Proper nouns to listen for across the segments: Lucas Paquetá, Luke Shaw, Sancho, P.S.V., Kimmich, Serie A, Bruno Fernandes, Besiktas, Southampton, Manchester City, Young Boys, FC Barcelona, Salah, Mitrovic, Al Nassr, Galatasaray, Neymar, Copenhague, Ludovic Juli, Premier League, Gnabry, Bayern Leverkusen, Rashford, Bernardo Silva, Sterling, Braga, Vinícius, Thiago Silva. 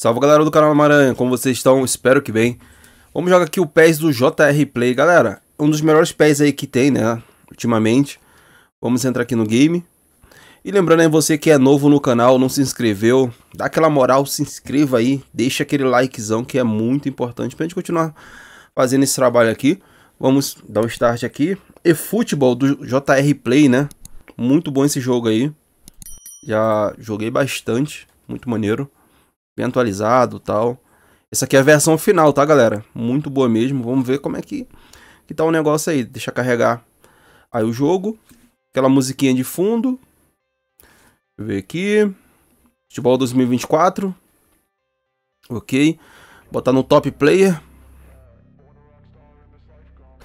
Salve galera do canal Maranhão, como vocês estão? Espero que bem. Vamos jogar aqui o PES do JR Play, galera. Um dos melhores PES aí que tem, né, ultimamente. Vamos entrar aqui no game. E lembrando aí, você que é novo no canal, não se inscreveu, dá aquela moral, se inscreva aí, deixa aquele likezão que é muito importante pra gente continuar fazendo esse trabalho aqui. Vamos dar um start aqui. E futebol do JR Play, né, muito bom esse jogo aí. Já joguei bastante, muito maneiro. Bem atualizado e tal. Essa aqui é a versão final, tá, galera? Muito boa mesmo. Vamos ver como é que tá o negócio aí. Deixa carregar aí o jogo. Aquela musiquinha de fundo. Deixa eu ver aqui. Futebol 2024. Ok. Botar no top player. Deixa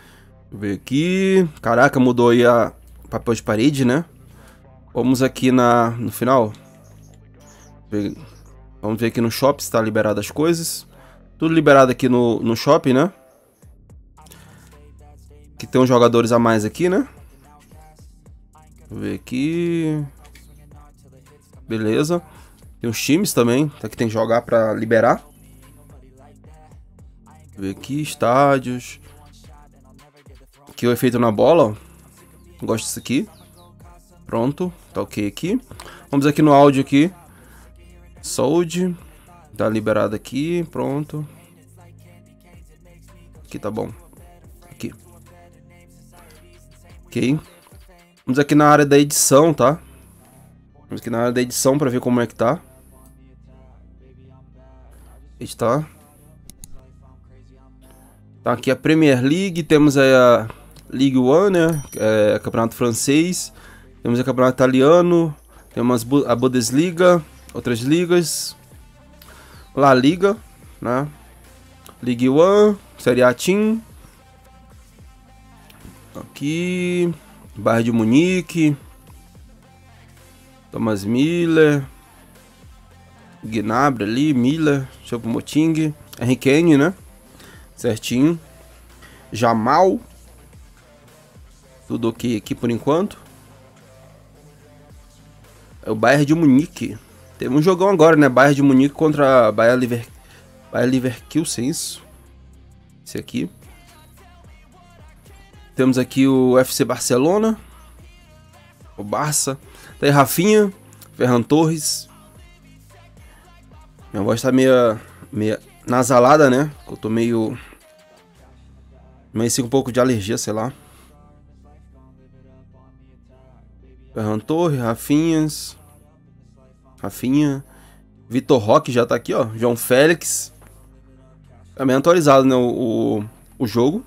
eu ver aqui. Caraca, mudou aí a papel de parede, né? Vamos aqui no final. Vamos ver aqui no shopping se tá liberado as coisas. Tudo liberado aqui no shopping, né? Que tem uns jogadores a mais aqui, né? Vou ver aqui. Beleza. Tem os times também. Aqui tem que jogar pra liberar. Vou ver aqui, estádios. Aqui o efeito na bola, ó. Gosto disso aqui. Pronto, tá ok aqui. Vamos aqui no áudio aqui. Sold, tá liberado aqui, pronto. Aqui tá bom. Aqui. Ok. Vamos aqui na área da edição, tá? Vamos aqui na área da edição pra ver como é que tá. Editar. Tá aqui a Premier League, temos aí a Ligue 1, né? É, campeonato francês. Temos o campeonato italiano. Temos a Bundesliga. Outras ligas, La Liga, né? Ligue 1, Serie A Team. Aqui, Bayern de Munique, Thomas Müller, Gnabry ali, Müller, Choupo-Moting, Eriksen, né? Certinho. Jamal. Tudo ok aqui por enquanto. É o Bayern de Munique. Teve um jogão agora, né? Bayern de Munique contra Bayern Leverkusen, isso. Esse aqui. Temos aqui o FC Barcelona. O Barça. Tá aí Rafinha. Ferran Torres. Minha voz tá meio nasalada, né? Eu tô meio... Mas um pouco de alergia, sei lá. Ferran Torres, Rafinha, Vitor Roque já tá aqui, ó. João Félix. Também atualizado, né? O jogo.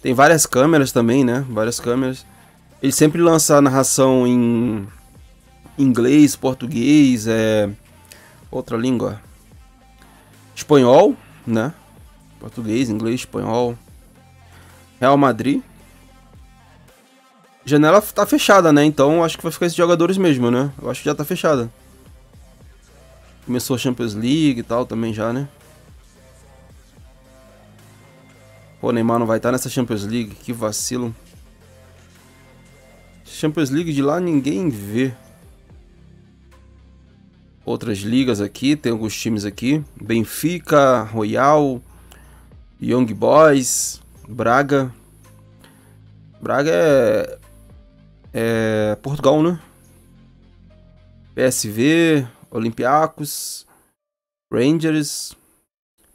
Tem várias câmeras também, né? Várias câmeras. Ele sempre lança a narração em inglês, português, outra língua. Espanhol, né? Português, inglês, espanhol. Real Madrid. Janela tá fechada, né? Então acho que vai ficar esses jogadores mesmo, né? Eu acho que já tá fechada. Começou a Champions League e tal também já, né? Pô, Neymar não vai estar nessa Champions League. Que vacilo. Champions League de lá ninguém vê. Outras ligas aqui. Tem alguns times aqui. Benfica, Royal, Young Boys, Braga. Braga é Portugal, né? PSV, Olympiacos, Rangers,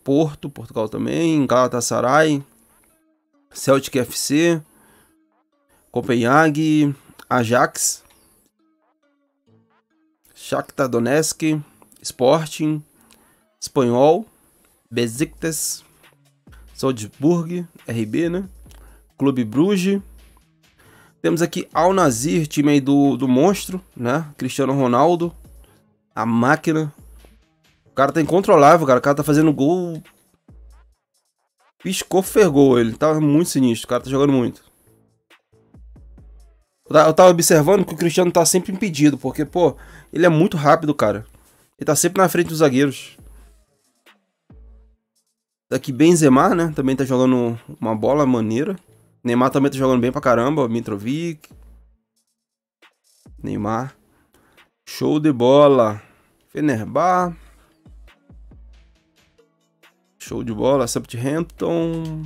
Porto, Portugal também, Galatasaray, Celtic FC, Copenhague, Ajax, Shakhtar Donetsk, Sporting, Espanhol, Besiktas, Salzburg, RB, né? Clube Bruges. Temos aqui Al Nassr, time aí do monstro, né? Cristiano Ronaldo. A máquina. O cara tá incontrolável, cara. O cara tá fazendo gol. Piscou, fergou. Ele tá muito sinistro. O cara tá jogando muito. Eu tava observando que o Cristiano tá sempre impedido. Porque, pô, ele é muito rápido, cara. Ele tá sempre na frente dos zagueiros. Daqui Benzema, né? Também tá jogando uma bola maneira. Neymar também tá jogando bem pra caramba. Mitrovic. Neymar. Show de bola. Fenerbahçe. Show de bola, Southampton.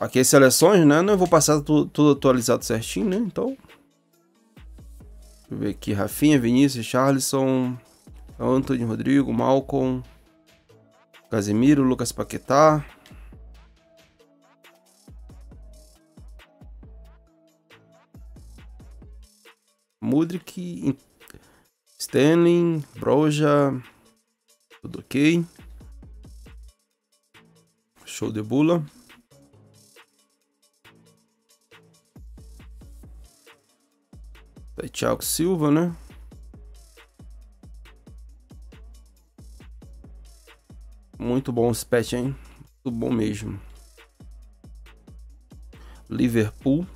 Aqui as seleções, né? Não vou passar tudo atualizado certinho, né? Então, deixa eu ver aqui. Rafinha, Vinícius, Richarlison, Antony, Rodrigo, Malcolm, Casemiro, Lucas Paquetá. Mudryk, Sterling, Broja, tudo ok. Show de bola. Thiago Silva, né? Muito bom esse patch, hein? Muito bom mesmo. Liverpool.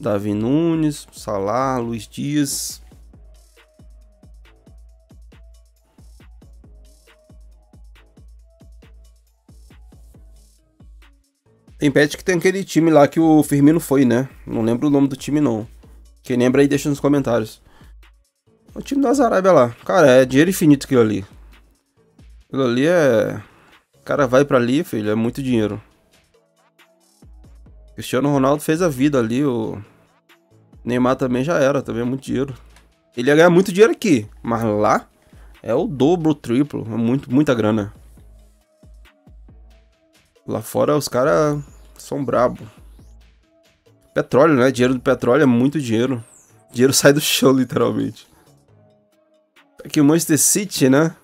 Davi Nunes, Salah, Luiz Dias. Tem patch que tem aquele time lá que o Firmino foi, né? Não lembro o nome do time, não. Quem lembra aí, deixa nos comentários. O time da Arábia lá. Cara, é dinheiro infinito aquilo ali. Aquilo ali é... O cara vai pra ali, filho, é muito dinheiro. Cristiano Ronaldo fez a vida ali, o Neymar também já era, também é muito dinheiro. Ele ia ganhar muito dinheiro aqui, mas lá é o dobro, o triplo, é muita grana. Lá fora os caras são brabo. Petróleo, né? Dinheiro do petróleo é muito dinheiro. Dinheiro sai do chão, literalmente. Aqui o Manchester City, né?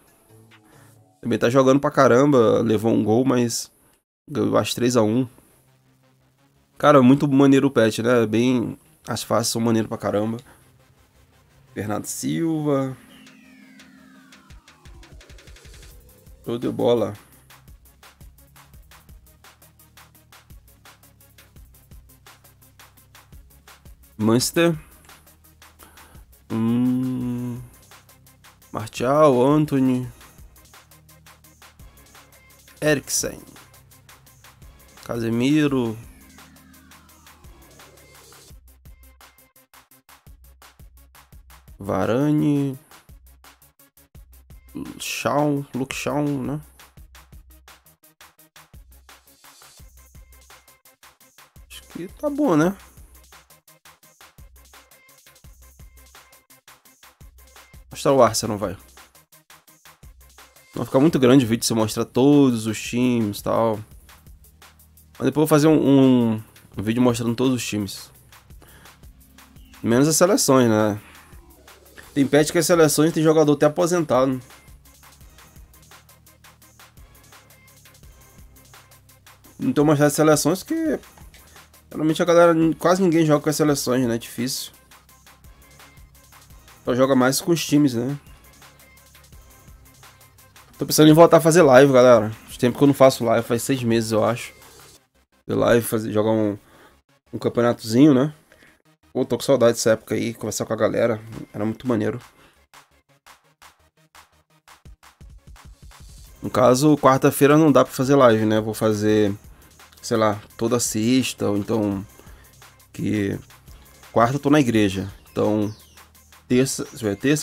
Também tá jogando pra caramba, levou um gol, mas ganhou as 3-1. Cara, muito maneiro o patch, né? Bem... As faces são maneiro pra caramba. Bernardo Silva. Show de bola. Manchester. Martial, Antony. Eriksen. Casemiro. Varane, Luke Shaw, né? Acho que tá bom, né? Mostrar o Arsenal, vai. Vai ficar muito grande o vídeo se eu mostrar todos os times e tal. Mas depois eu vou fazer um vídeo mostrando todos os times. Menos as seleções, né? Tem patch que as seleções tem jogador até aposentado. Não tem mais as seleções porque... Geralmente a galera... Quase ninguém joga com as seleções, né? É difícil. Só joga mais com os times, né? Tô pensando em voltar a fazer live, galera. Faz tempo que eu não faço live. Faz 6 meses, eu acho. Fazer live, jogar um campeonatozinho, né? Pô, tô com saudade dessa época aí, conversar com a galera, era muito maneiro. No caso, quarta-feira não dá pra fazer live, né? Vou fazer, sei lá, toda sexta, ou então... que quarta eu tô na igreja, então... terça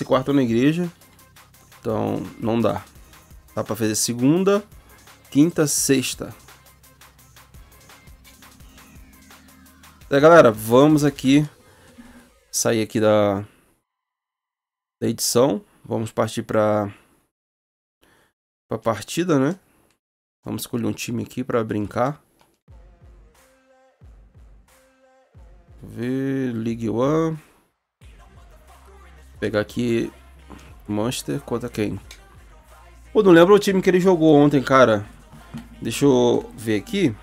e quarta eu na igreja, então não dá. Dá pra fazer segunda, quinta, sexta. Então, galera, vamos aqui... Sair aqui da edição, vamos partir para partida, né? Vamos escolher um time aqui para brincar. Ver Ligue 1. Pegar aqui Manchester contra quem? Pô, não lembro o time que ele jogou ontem, cara. Deixa eu ver aqui.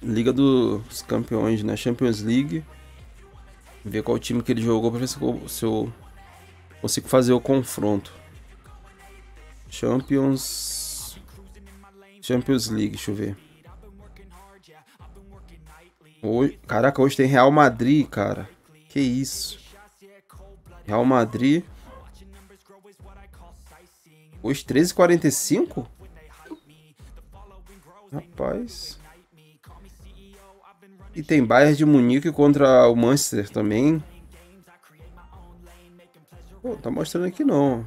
Liga dos Campeões, né? Champions League. Ver qual time que ele jogou para ver se eu consigo fazer o confronto. Champions League, deixa eu ver. Hoje, caraca, hoje tem Real Madrid, cara. Que isso? Real Madrid. Hoje 13h45? Rapaz. E tem Bayern de Munique contra o Manchester também. Pô, tá mostrando aqui não.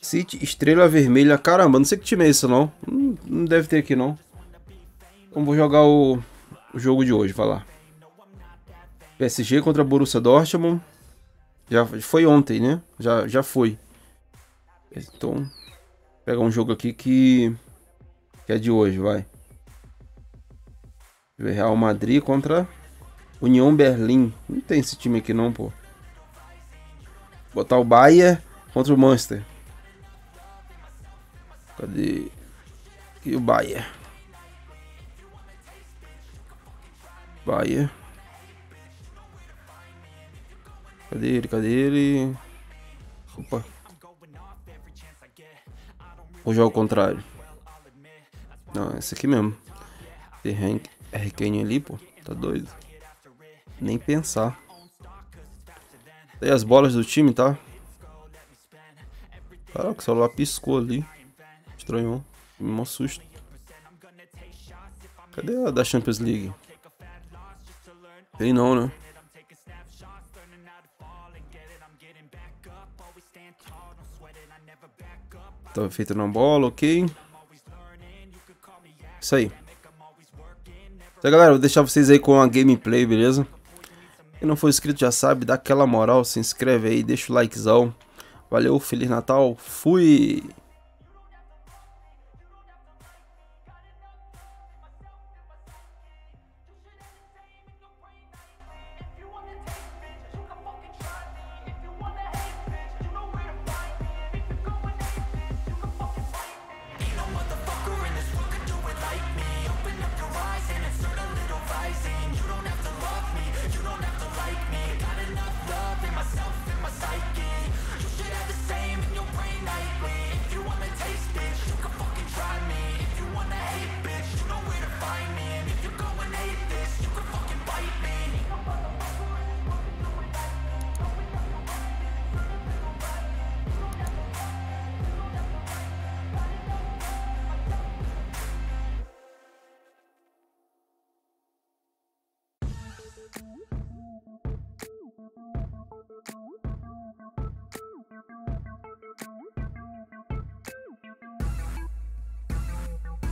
City, estrela vermelha. Caramba, não sei que time é esse não. Não deve ter aqui não. Então vou jogar o jogo de hoje, vai lá. PSG contra Borussia Dortmund. Já foi ontem, né? Já foi. Então, vou pegar um jogo aqui que é de hoje, vai. Real Madrid contra União Berlim. Não tem esse time aqui não, pô. Botar o Bayern contra o Manchester. Cadê? E o Bayern. Bayern. Cadê ele? Cadê ele? Opa. Ou já é o contrário? Não, esse aqui mesmo. Tem Eriksen ali, pô. Tá doido. Nem pensar. Tem as bolas do time, tá? Caraca, o celular piscou ali. Estranhou. Me assusta. Cadê a da Champions League? Tem não, né? Tava feito na bola, ok. Isso aí. Então galera, vou deixar vocês aí com a gameplay, beleza? Quem não for inscrito já sabe, dá aquela moral, se inscreve aí, deixa o likezão. Valeu, Feliz Natal, fui!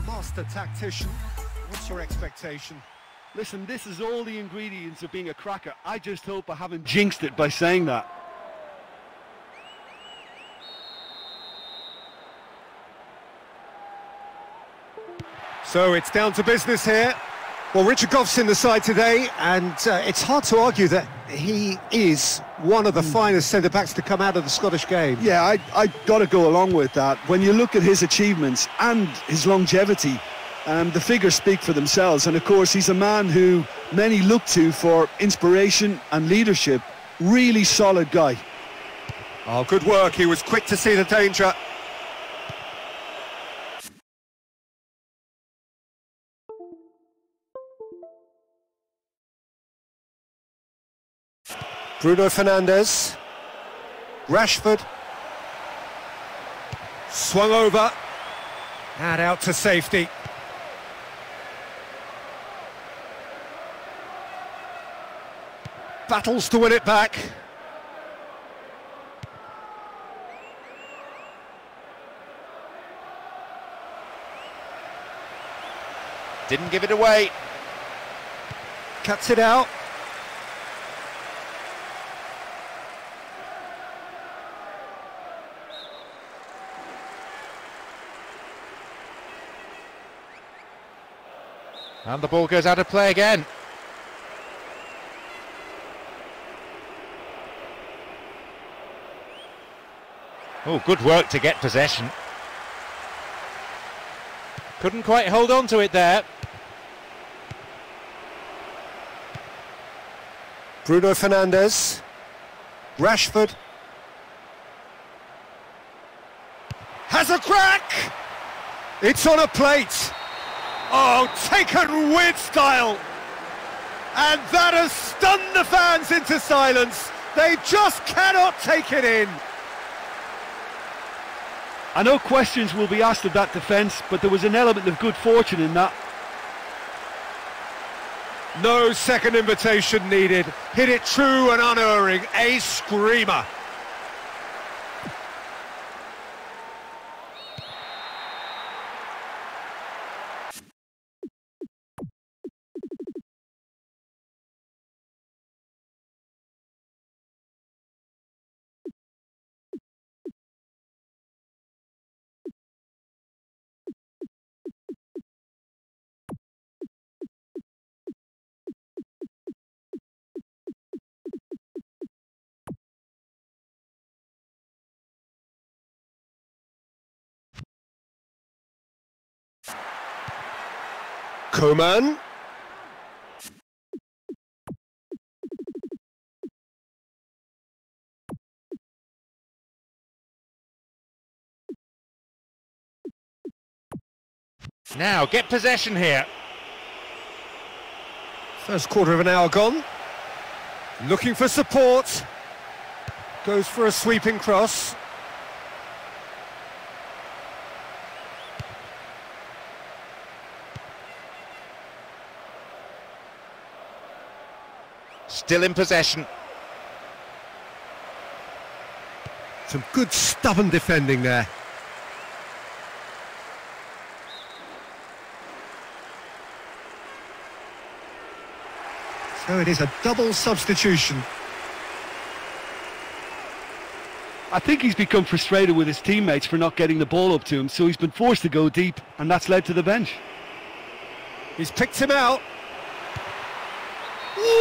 Master tactician, what's your expectation? Listen, this is all the ingredients of being a cracker. I just hope I haven't jinxed it by saying that. So it's down to business here. Well, Richard Gough's in the side today, and it's hard to argue that he is one of the finest centre-backs to come out of the Scottish game. Yeah, I got to go along with that. When you look at his achievements and his longevity, the figures speak for themselves. And, of course, he's a man who many look to for inspiration and leadership. Really solid guy. Oh, good work. He was quick to see the danger. Bruno Fernandes, Rashford, swung over, and out to safety. Battles to win it back. Didn't give it away. Cuts it out. And the ball goes out of play again. Oh, good work to get possession. Couldn't quite hold on to it there. Bruno Fernandes. Rashford. Has a crack! It's on a plate! Oh, taken with style, and that has stunned the fans into silence. They just cannot take it in. I know questions will be asked of that defence, but there was an element of good fortune in that. No second invitation needed. Hit it true and unerring. A screamer. Coman. Now, get possession here. First quarter of an hour gone. Looking for support. Goes for a sweeping cross. Still in possession. Some good stubborn defending there. So it is a double substitution. I think he's become frustrated with his teammates for not getting the ball up to him, so he's been forced to go deep, and that's led to the bench. He's picked him out.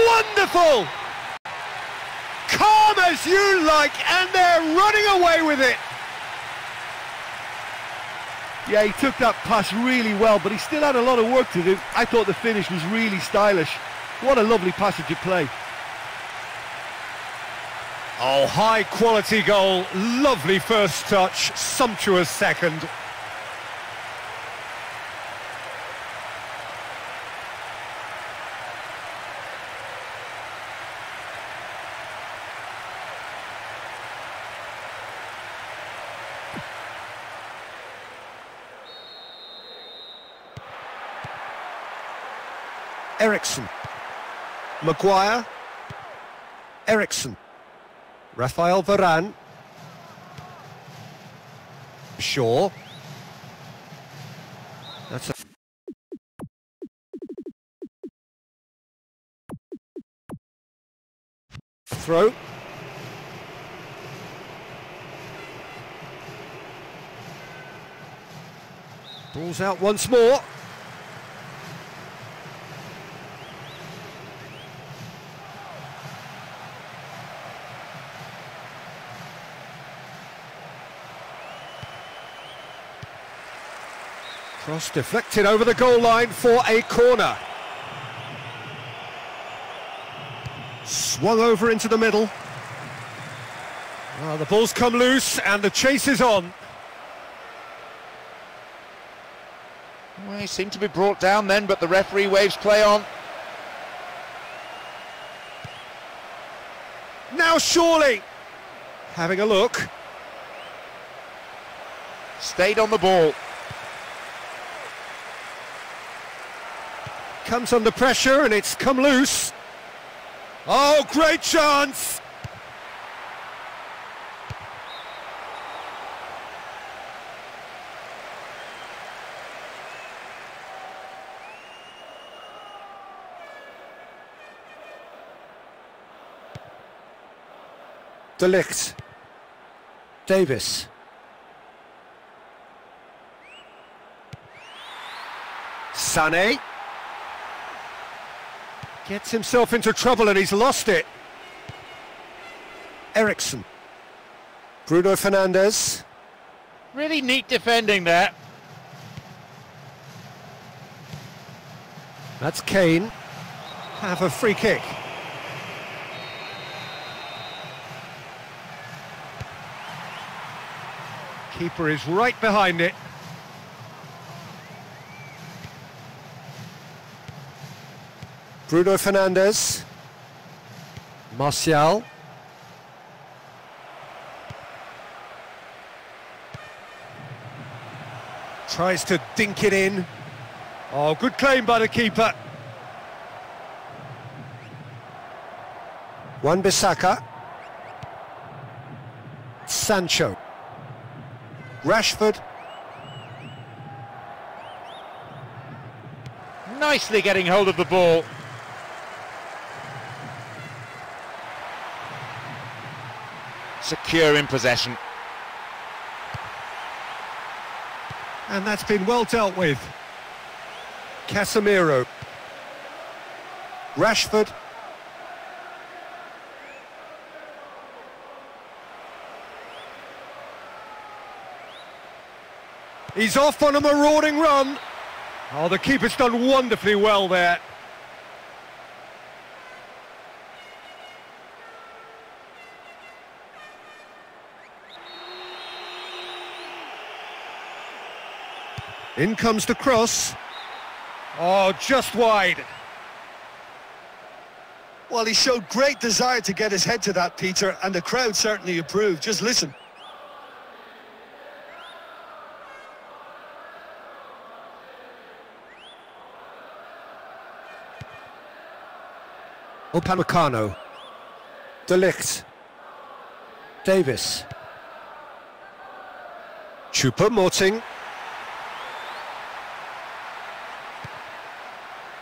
Wonderful! Calm as you like, and they're running away with it! Yeah, he took that pass really well, but he still had a lot of work to do. I thought the finish was really stylish. What a lovely passage of play. Oh, high-quality goal, lovely first touch, sumptuous second. Eriksen, Maguire, Eriksen, Rafael Varane, Shaw. That's a... throw. Ball's out once more. Cross deflected over the goal line for a corner. Swung over into the middle. Oh, the ball's come loose and the chase is on. Well, he seemed to be brought down then, but the referee waves play on. Now surely, having a look. Stayed on the ball. Comes under pressure and it's come loose. Oh, great chance! De Ligt. Davis. Sané. Gets himself into trouble and he's lost it. Eriksen. Bruno Fernandes. Really neat defending there. That's Kane. Have a free kick. Keeper is right behind it. Bruno Fernandes, Martial, tries to dink it in. Oh, good claim by the keeper. Wan-Bissaka, Sancho, Rashford. Nicely getting hold of the ball. Secure in possession. And that's been well dealt with. Casemiro. Rashford. He's off on a marauding run. Oh, the keeper's done wonderfully well there. In comes the cross. Oh, just wide. Well, he showed great desire to get his head to that, Peter, and the crowd certainly approved. Just listen. Upamecano, De Ligt, Davis, Choupo-Moting,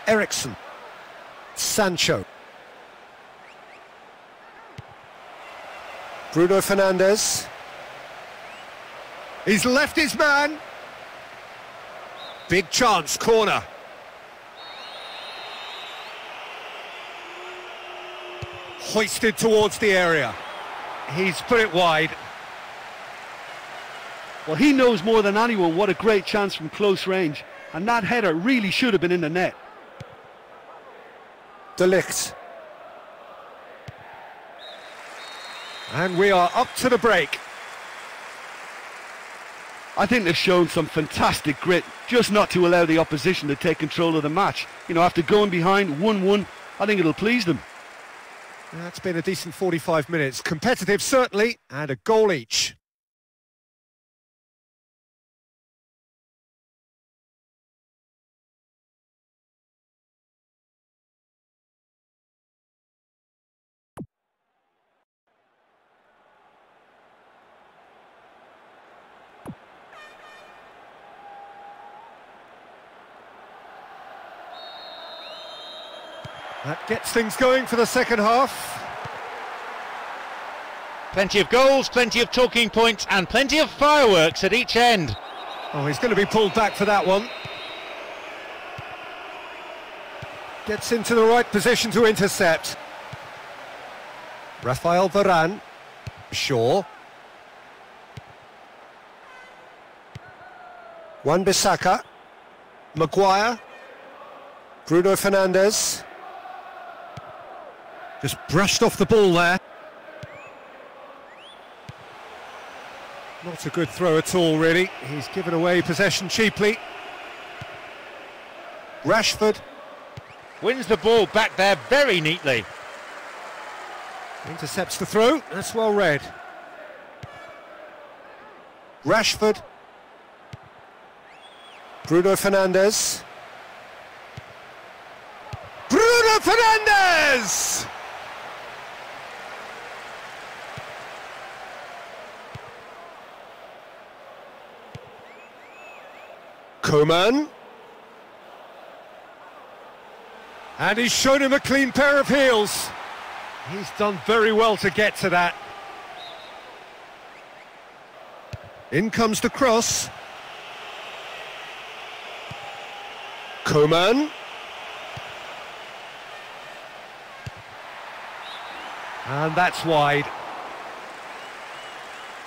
Eriksen, Sancho, Bruno Fernandes. He's left his man. Big chance, corner. Hoisted towards the area. He's put it wide. Well, he knows more than anyone what a great chance from close range, and that header really should have been in the net. De Ligt. And we are up to the break. I think they've shown some fantastic grit, just not to allow the opposition to take control of the match. You know, after going behind 1-1, I think it'll please them. That's been a decent 45 minutes. Competitive, certainly, and a goal each. That gets things going for the second half. Plenty of goals, plenty of talking points, and plenty of fireworks at each end. Oh, he's going to be pulled back for that one. Gets into the right position to intercept. Rafael Varane. Shaw. Wan-Bissaka. Maguire. Bruno Fernandes. Just brushed off the ball there. Not a good throw at all, really. He's given away possession cheaply. Rashford wins the ball back there very neatly. Intercepts the throw. That's well read. Rashford. Bruno Fernandes. Bruno Fernandes! Coman, and he's shown him a clean pair of heels. He's done very well to get to that. In comes the cross. Coman, and that's wide.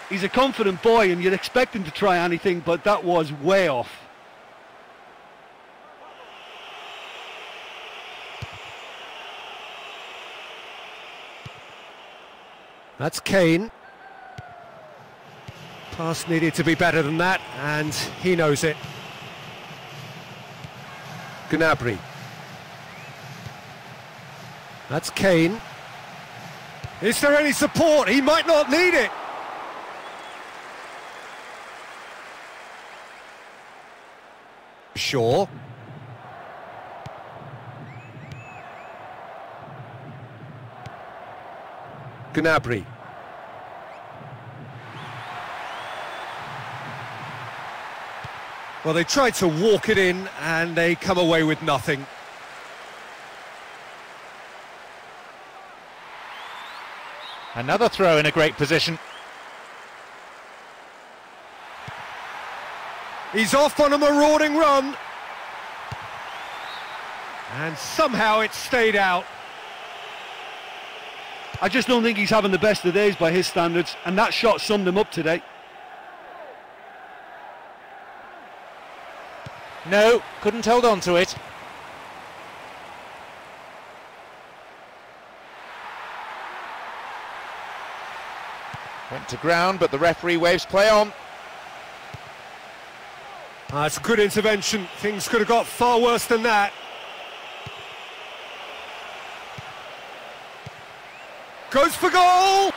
He's a confident boy, and you'd expect him to try anything, but that was way off. That's Kane. Pass needed to be better than that, and he knows it. Gnabry. That's Kane. Is there any support? He might not need it. Shaw. Gnabry. Well, they tried to walk it in and they come away with nothing. Another throw in a great position. He's off on a marauding run. And somehow it stayed out. I just don't think he's having the best of days by his standards, and that shot summed him up today. No, couldn't hold on to it. Went to ground, but the referee waves play on. That's a good intervention. Things could have got far worse than that. Goes for goal!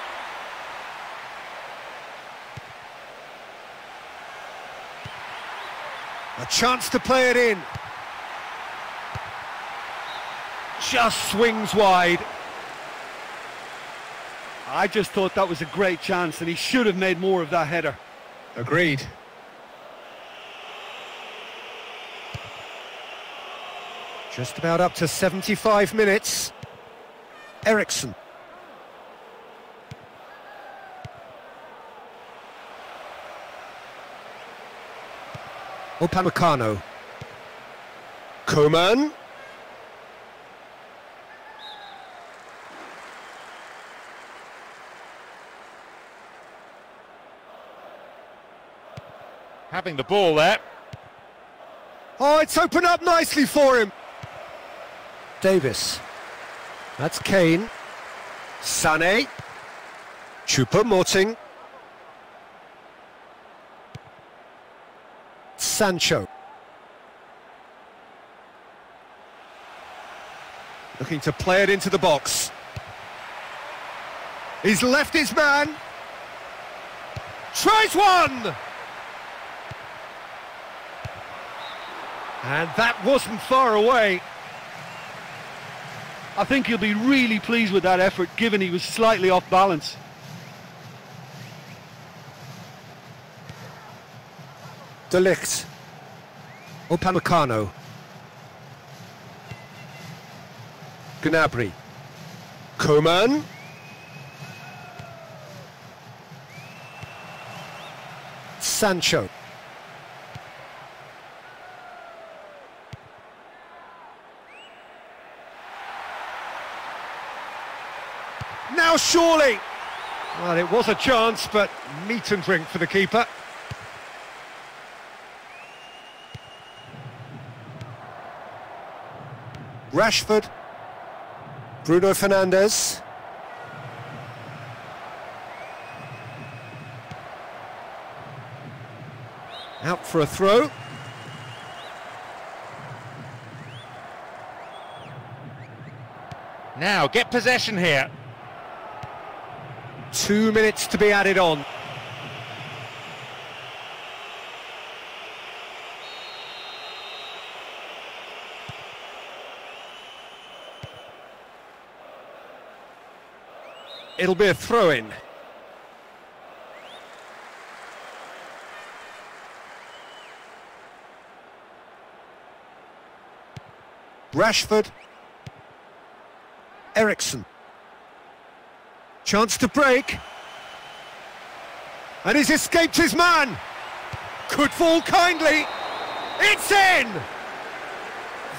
A chance to play it in. Just swings wide. I just thought that was a great chance, and he should have made more of that header. Agreed. Just about up to 75 minutes. Eriksen. Upamecano. Coman. Having the ball there. Oh, it's opened up nicely for him. Davis. That's Kane. Sané. Choupo-Moting. Sancho. Looking to play it into the box. He's left his man. Tries one! And that wasn't far away. I think he'll be really pleased with that effort, given he was slightly off balance. De Ligt. Upamecano. Gnabry. Coman. Sancho. Now surely! Well, it was a chance, but meat and drink for the keeper. Rashford, Bruno Fernandes. Out for a throw. Now, get possession here. 2 minutes to be added on. It'll be a throw-in. Rashford. Eriksen. Chance to break. And he's escaped his man. Could fall kindly. It's in!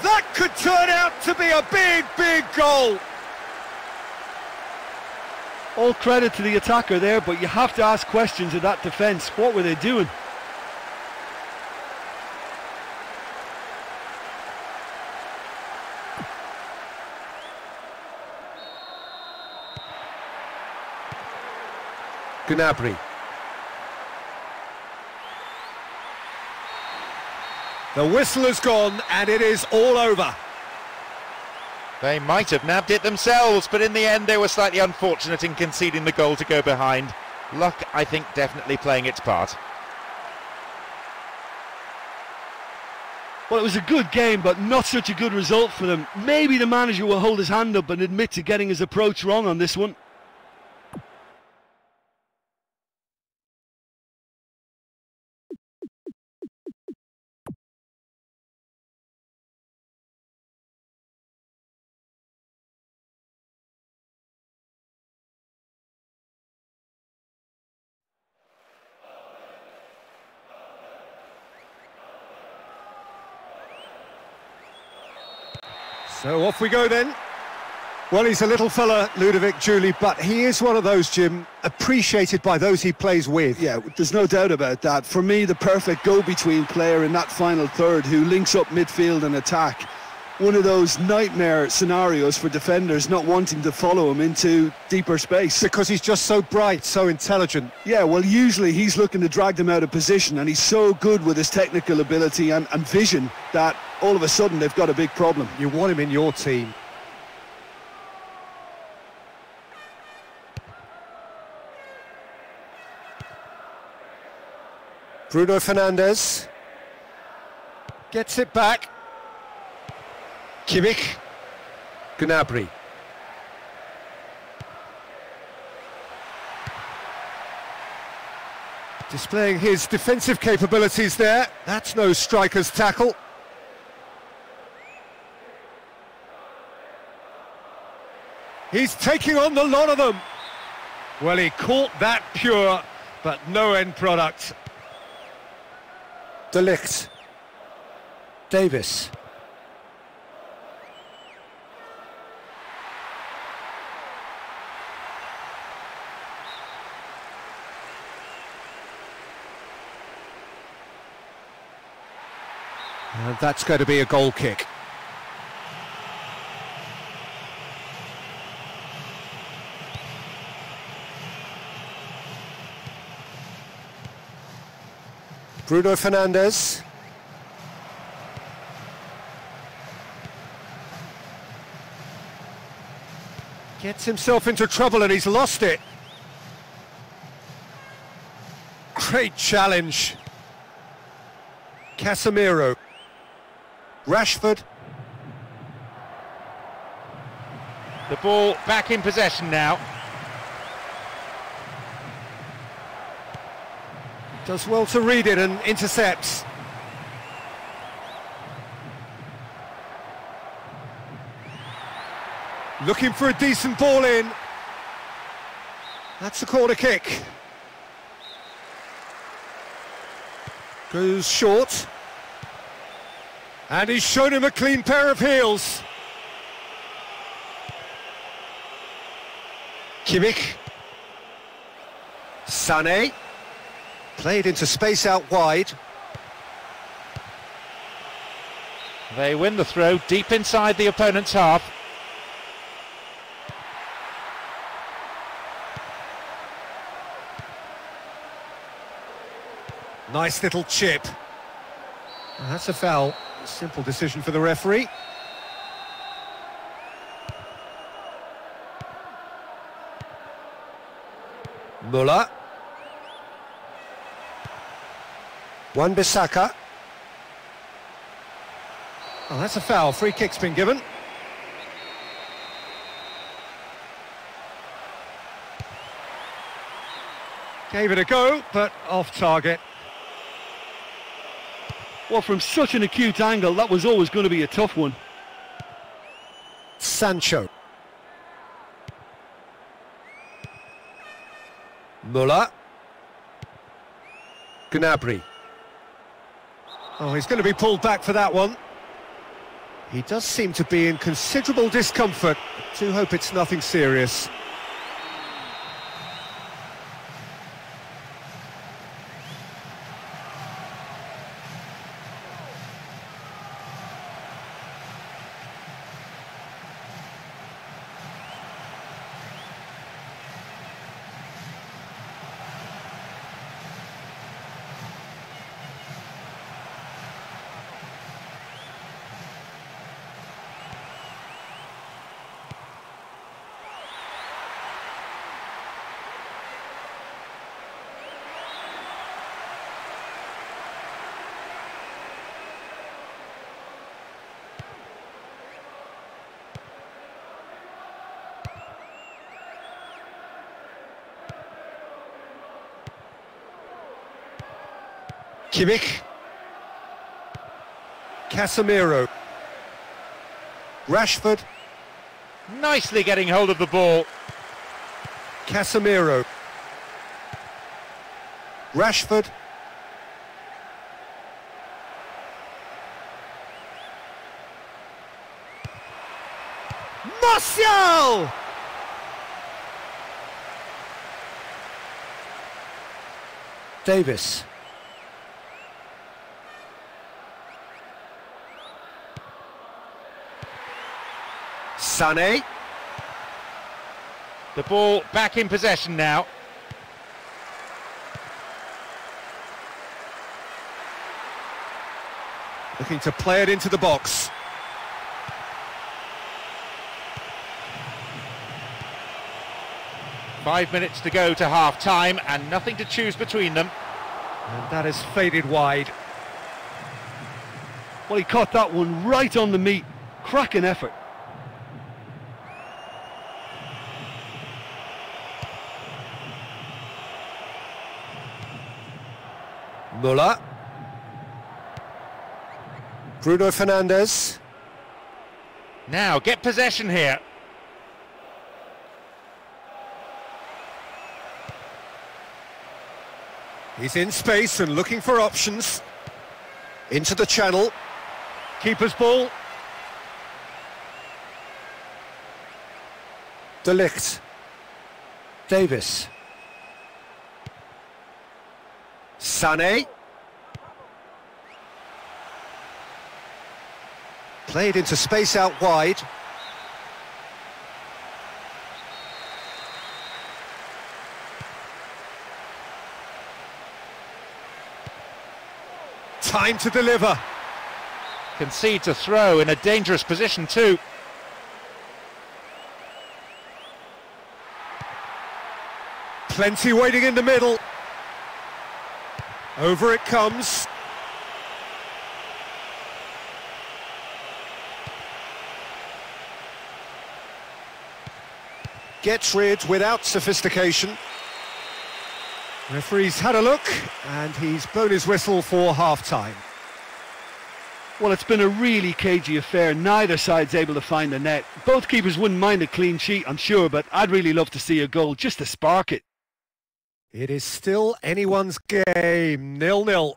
That could turn out to be a big, big goal. All credit to the attacker there, but you have to ask questions of that defence. What were they doing? Gnabry. The whistle has gone and it is all over. They might have nabbed it themselves, but in the end they were slightly unfortunate in conceding the goal to go behind. Luck, I think, definitely playing its part. Well, it was a good game, but not such a good result for them. Maybe the manager will hold his hand up and admit to getting his approach wrong on this one. So off we go then. Well, he's a little fella, Ludovic Juli, but he is one of those, Jim, appreciated by those he plays with. Yeah, there's no doubt about that. For me, the perfect go-between player in that final third who links up midfield and attack. One of those nightmare scenarios for defenders not wanting to follow him into deeper space. Because he's just so bright, so intelligent. Yeah, well, usually he's looking to drag them out of position, and he's so good with his technical ability and vision that all of a sudden they've got a big problem. You want him in your team. Bruno Fernandes gets it back. Kimmich, Gnabry. Displaying his defensive capabilities there. That's no striker's tackle. He's taking on the lot of them. Well, he caught that pure, but no end product. De Ligt, Davis. And that's going to be a goal kick. Bruno Fernandes. Gets himself into trouble and he's lost it. Great challenge. Casemiro. Rashford. The ball back in possession now. Does well to read it and intercepts. Looking for a decent ball in. That's the corner kick. Goes short. And he's shown him a clean pair of heels. Kimmich. Sané. Played into space out wide. They win the throw deep inside the opponent's half. Nice little chip. That's a foul. Simple decision for the referee. Müller. Wan-Bissaka. Oh, that's a foul. Free kick's been given. Gave it a go, but off target. Well, from such an acute angle, that was always going to be a tough one. Sancho. Müller. Gnabry. Oh, he's going to be pulled back for that one. He does seem to be in considerable discomfort. Do hope it's nothing serious. Kimmich, Casemiro, Rashford, nicely getting hold of the ball. Casemiro, Rashford, Martial! Davis. Sané. The ball back in possession now. Looking to play it into the box. $5 minutes to go to half-time and nothing to choose between them. And that has faded wide. Well, he caught that one right on the meat. Cracking effort. Müller. Bruno Fernandes. Now, get possession here. He's in space and looking for options. Into the channel. Keeper's ball. De Ligt. Davis. Sané. Played into space out wide. Time to deliver. Concede to throw in a dangerous position too. Plenty waiting in the middle. Over it comes. Gets rid without sophistication. Referee's had a look, and he's blown his whistle for half-time. Well, it's been a really cagey affair. Neither side's able to find the net. Both keepers wouldn't mind a clean sheet, I'm sure, but I'd really love to see a goal just to spark it. It is still anyone's game. 0-0.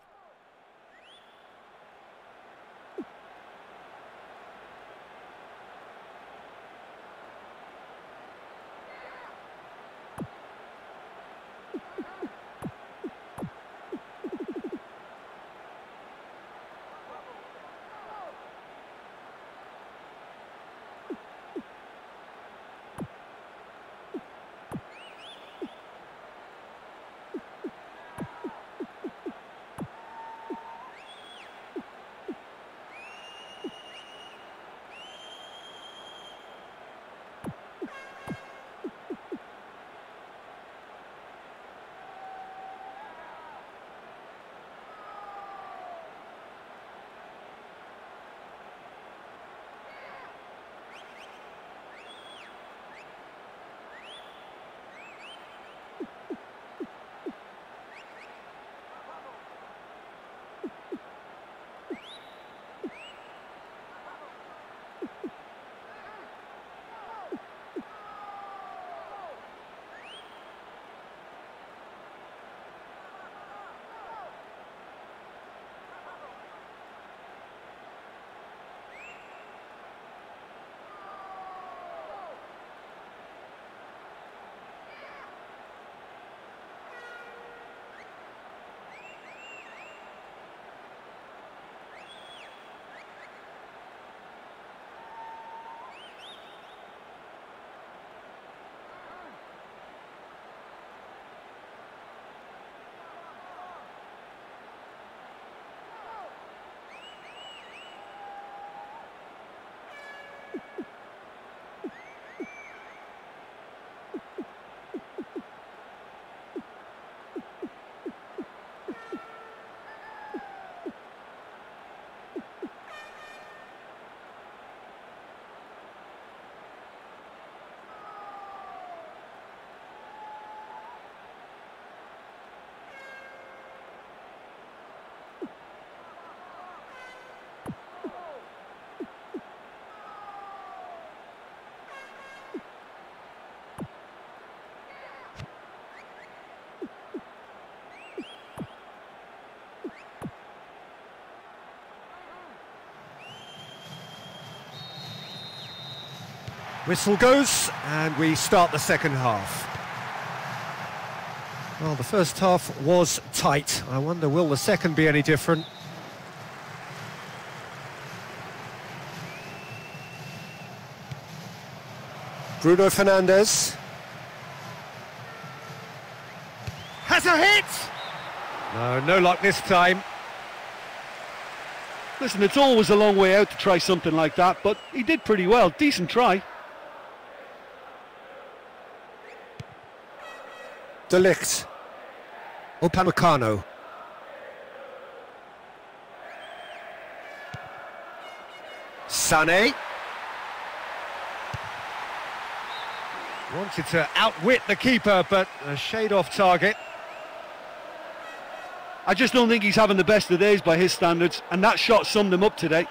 Whistle goes, and we start the second half. Well, the first half was tight. I wonder, will the second be any different? Bruno Fernandes. Has a hit! No luck this time. Listen, it's always a long way out to try something like that, but he did pretty well. Decent try. De Ligt. Upamecano. Sané. Wanted to outwit the keeper, but a shade off target. I just don't think he's having the best of days by his standards, and that shot summed him up today.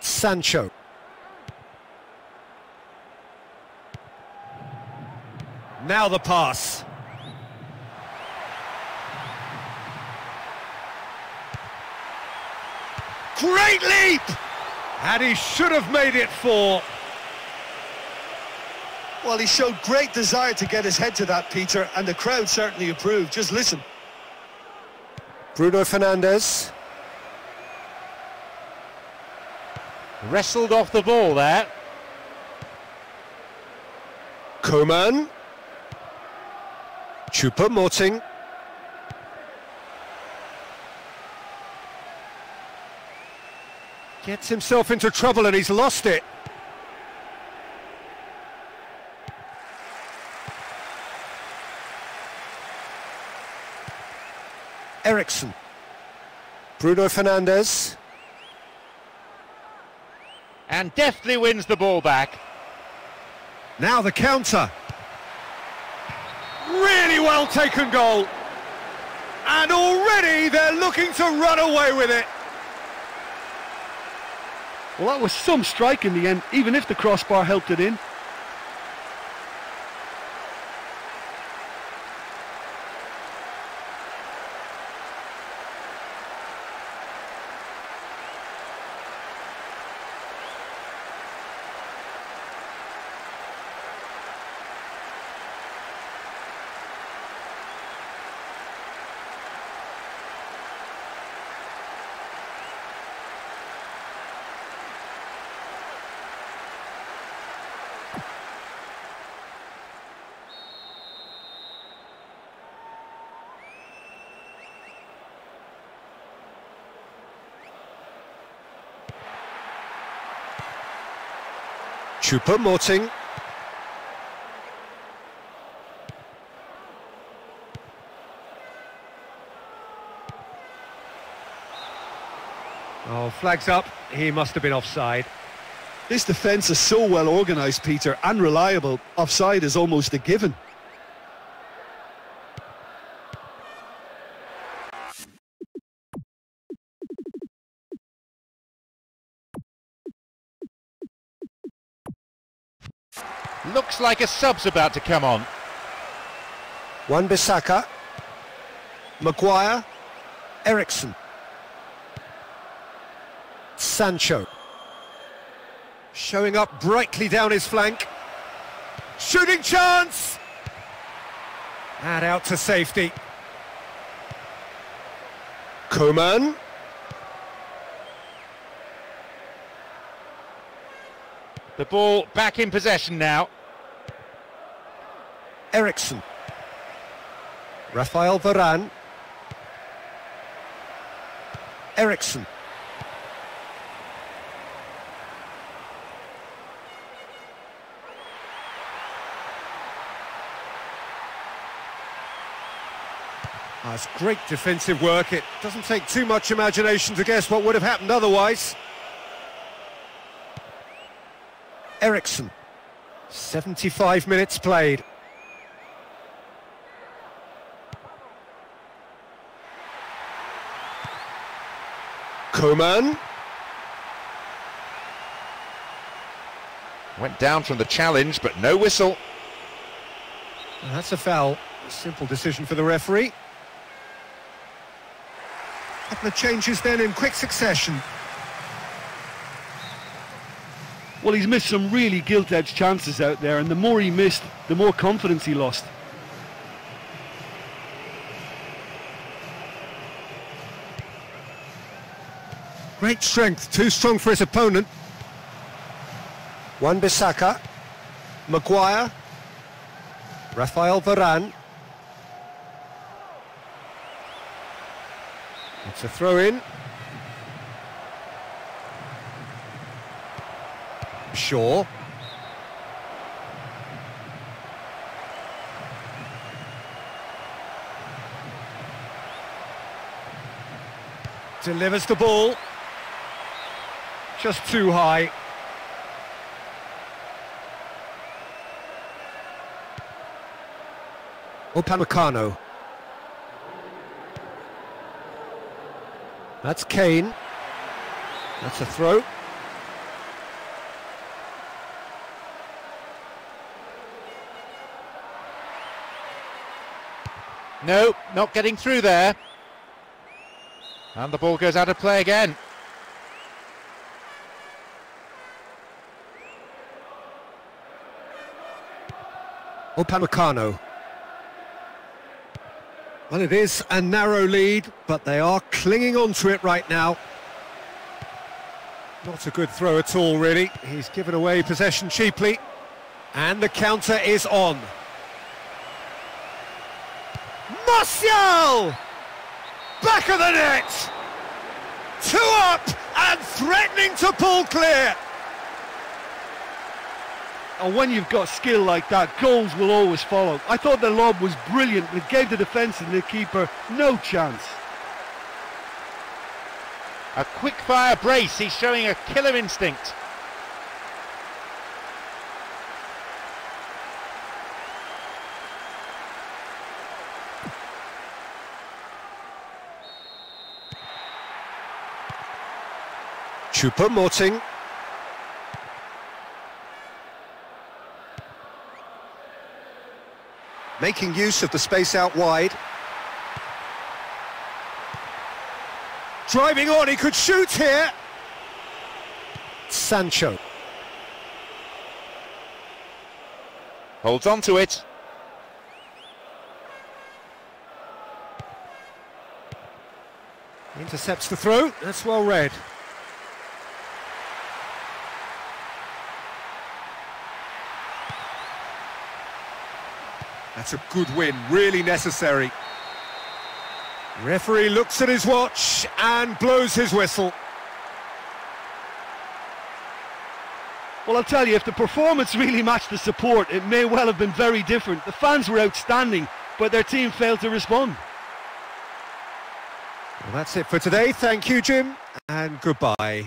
Sancho. Now the pass. Great leap! And he should have made it four. Well, he showed great desire to get his head to that, Peter, and the crowd certainly approved. Just listen. Bruno Fernandes. Wrestled off the ball there. Coman. Choupo-Moting. Gets himself into trouble and he's lost it. Eriksen. Bruno Fernandes. And deftly wins the ball back. Now the counter. Really well taken goal. And already they're looking to run away with it. Well, that was some strike in the end, even if the crossbar helped it in. Choupo-Moting. Oh, flags up. He must have been offside. This defence is so well organised, Peter, and reliable. Offside is almost a given. Looks like a sub's about to come on. Wan-Bissaka, Maguire, Eriksen, Sancho, showing up brightly down his flank, shooting chance, and out to safety. Coman. The ball back in possession now. Eriksen. Rafael Varane. Eriksen. That's great defensive work. It doesn't take too much imagination to guess what would have happened otherwise. Eriksen, 75 minutes played. Coman. Went down from the challenge, but no whistle. And that's a foul. A simple decision for the referee. A couple of changes then in quick succession. Well, he's missed some really gilt-edged chances out there, and the more he missed, the more confidence he lost. Great strength, too strong for his opponent. Wan-Bissaka, Maguire, Rafael Varane. It's a throw-in. Shaw. Delivers the ball. Just too high. Upamecano. That's Kane. That's a throw. No, not getting through there. And the ball goes out of play again. Upamecano. Well, it is a narrow lead, but they are clinging on to it right now. Not a good throw at all, really. He's given away possession cheaply. And the counter is on. Martial! Back of the net! Two up and threatening to pull clear. And when you've got skill like that, goals will always follow. I thought the lob was brilliant, but it gave the defence and the keeper no chance. A quick-fire brace, he's showing a killer instinct. Choupo-Moting. Making use of the space out wide. Driving on, he could shoot here. Sancho. Holds on to it. Intercepts the throw, that's well read. That's a good win, really necessary. Referee looks at his watch and blows his whistle. Well, I'll tell you, if the performance really matched the support, it may well have been very different. The fans were outstanding, but their team failed to respond. Well, that's it for today. Thank you, Jim, and goodbye.